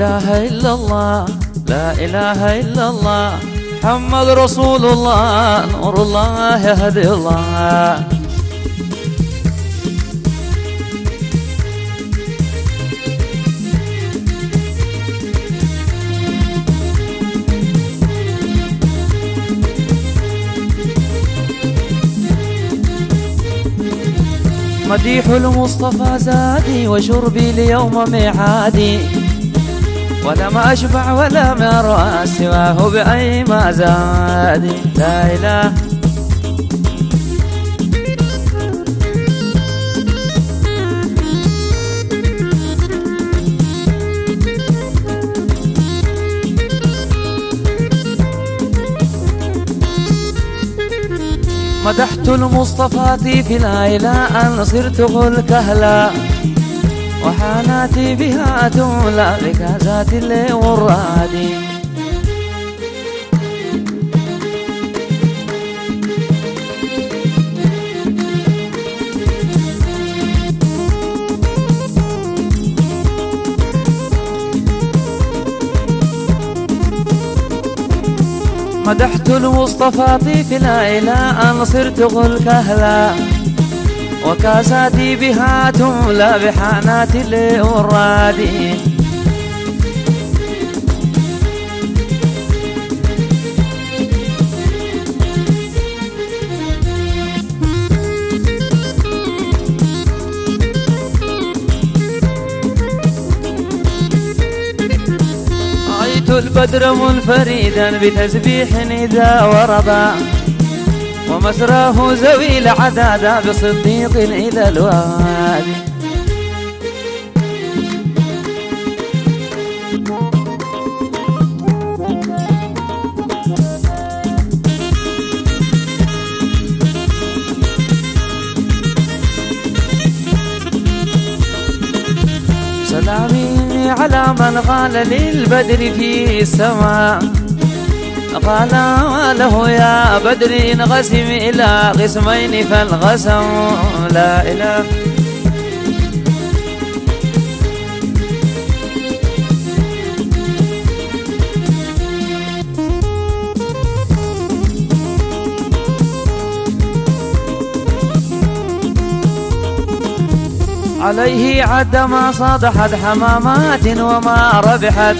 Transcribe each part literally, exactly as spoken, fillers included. إله إلا الله، لا إله إلا الله، محمد رسول الله، نور الله يهدي الله. مديح المصطفى زادي وشربي ليوم ميعادي، ولا ما أشبع ولا ما أرى سواه بأي ما زادي. لا إله مدحت المصطفى فينا إلى أن صرته الكهلا، وحاناتي بها تملى بك ذات الليل والرادي. مدحت المصطفى طيفنا إلى أن صرته الكهلا، وكاساتي بها تملى بحانات الليل والرادي. عيت البدر منفردا بتسبيح إذا وردا، ومسراه زوي العدادة بصديق إلى الوادي. سلامي على من غال للبدر في السماء، قال له يا بدر انقسم إلى قسمين فانقسم. لا إله عليه عد ما صادحت حمامات وما ربحت،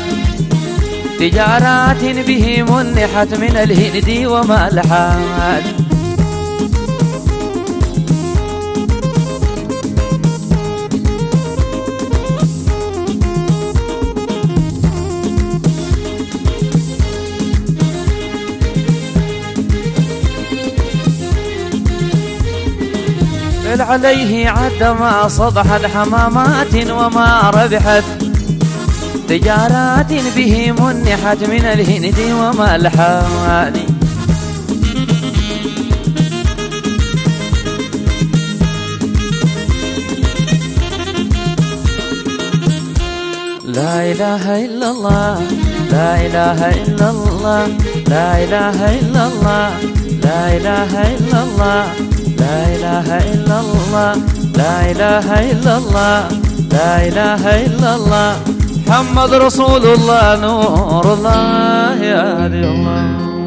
تجارات به منحت من الهند وما لحات. بل عليه عد ما صدحت حمامات وما ربحت، تجارات به منحت من الهند وما لحاني. لا إله إلا الله، لا إله إلا الله، لا إله إلا الله، لا إله إلا الله، لا إله إلا الله، لا إله إلا الله، لا إله إلا الله، محمد رسول الله، نور الله يهدي الله.